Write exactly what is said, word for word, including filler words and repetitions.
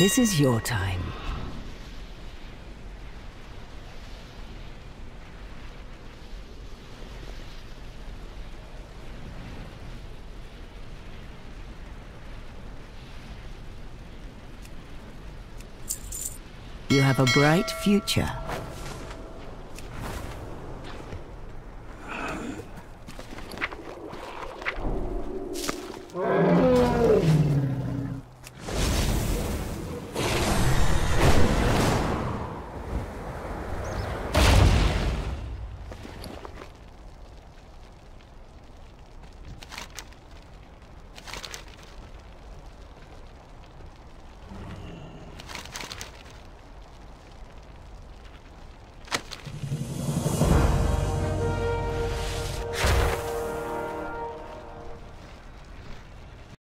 This is your time. You have a bright future.